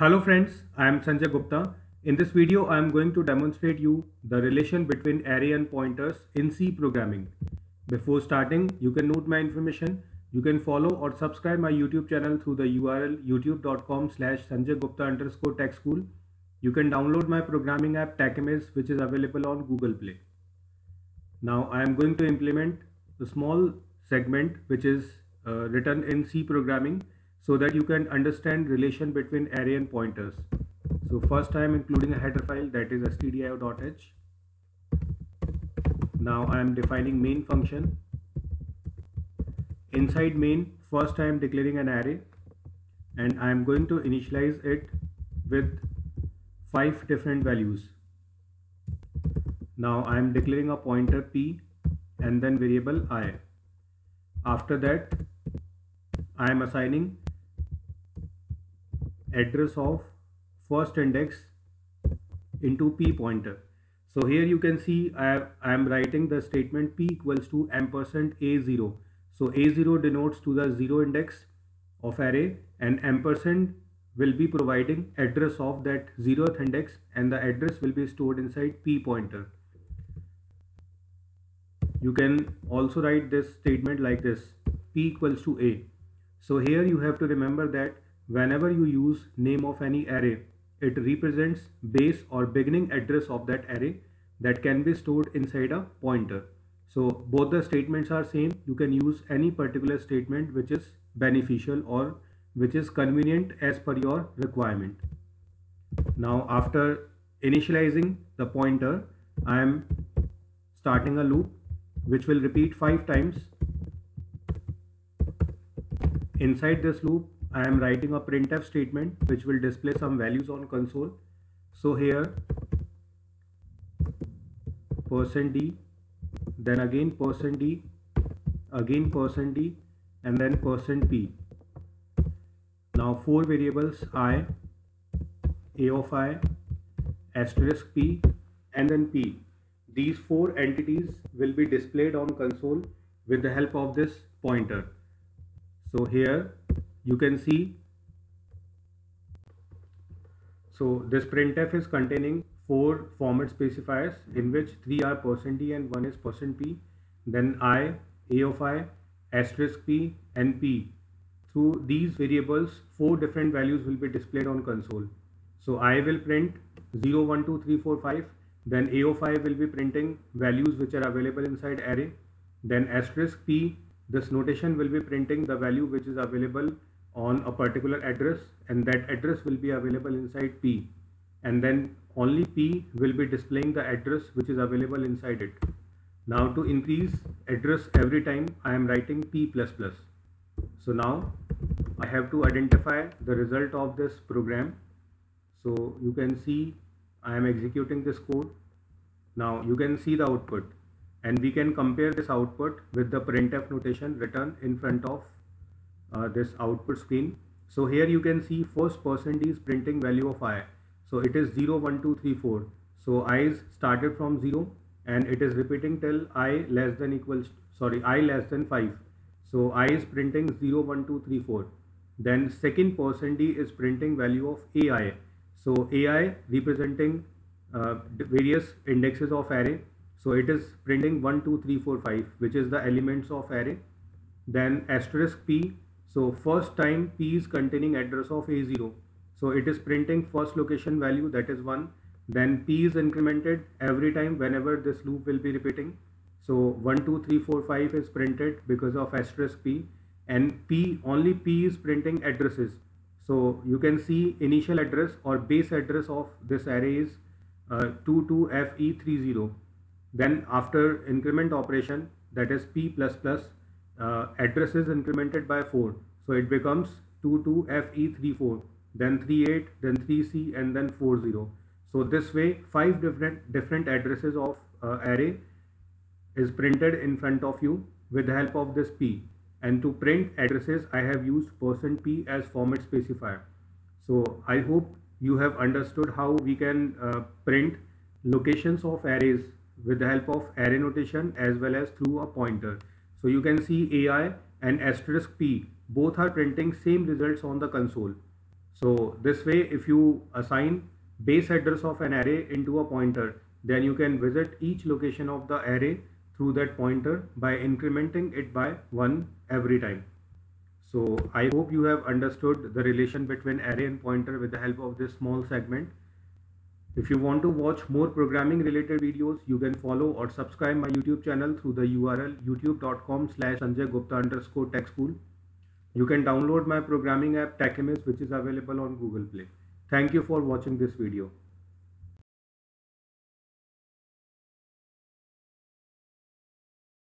Hello friends, I am Sanjay Gupta. In this video, I am going to demonstrate you the relation between array and pointers in C programming. Before starting, you can note my information. You can follow or subscribe my YouTube channel through the URL youtube.com/sanjaygupta_techschool. You can download my programming app TechMS, which is available on Google Play. Now I am going to implement the small segment which is written in C programming, so that you can understand relation between array and pointers. So first I am including a header file, that is stdio.h. Now I am defining main function. Inside main, first I am declaring an array and I am going to initialize it with 5 different values. Now I am declaring a pointer p and then variable I. After that, I am assigning address of first index into p pointer. So here you can see I am writing the statement p equals to $A0. So A0 denotes to the 0 index of array, and ampersand will be providing address of that 0th index, and the address will be stored inside p pointer. You can also write this statement like this: p equals to a. So here you have to remember that whenever you use name of any array, it represents base or beginning address of that array that can be stored inside a pointer. So both the statements are same. You can use any particular statement which is beneficial or which is convenient as per your requirement. Now after initializing the pointer, I am starting a loop which will repeat 5 times. Inside this loop, I am writing a printf statement which will display some values on console. So here %d, then again %d, again %d, and then %p. Now 4 variables: I, a of I, asterisk p, and then p. These 4 entities will be displayed on console with the help of this pointer. So here you can see, so this printf is containing 4 format specifiers, in which 3 are %d and 1 is %p. Then I, a of I, asterisk p, and p. Through these variables, 4 different values will be displayed on console. So I will print 0, 1, 2, 3, 4, 5. Then a of I will be printing values which are available inside array. Then asterisk p. This notation will be printing the value which is available on a particular address, and that address will be available inside P, and then only P will be displaying the address which is available inside it. Now to increase address every time, I am writing P++. So now I have to identify the result of this program. So you can see I am executing this code. Now you can see the output, and we can compare this output with the printf notation written in front of this output screen. So here you can see first %d is printing value of I. So it is 0, 1, 2, 3, 4. So I is started from 0 and it is repeating till I less than 5. So I is printing 0, 1, 2, 3, 4. Then second %d is printing value of ai. So ai representing various indexes of array. So it is printing 1, 2, 3, 4, 5, which is the elements of array. Then asterisk p. So first time p is containing address of a0. So it is printing first location value, that is 1. Then p is incremented every time whenever this loop will be repeating. So 1, 2, 3, 4, 5 is printed because of asterisk p. And p, only p is printing addresses. So you can see initial address or base address of this array is 22FE30. Then after increment operation, that is p++, address is incremented by 4. So it becomes 22FE34, then 38, then 3C, and then 40. So this way 5 different addresses of array is printed in front of you with the help of this p. And to print addresses, I have used %p as format specifier. So I hope you have understood how we can print locations of arrays with the help of array notation as well as through a pointer. So you can see ai and asterisk p both are printing same results on the console. So this way, if you assign base headers of an array into a pointer, then you can visit each location of the array through that pointer by incrementing it by 1 every time. So I hope you have understood the relation between array and pointer with the help of this small segment. If you want to watch more programming related videos, you can follow or subscribe my YouTube channel through the URL youtube.com/SanjayGupta_TechSchool. You can download my programming app Techimage, which is available on Google Play. Thank you for watching this video.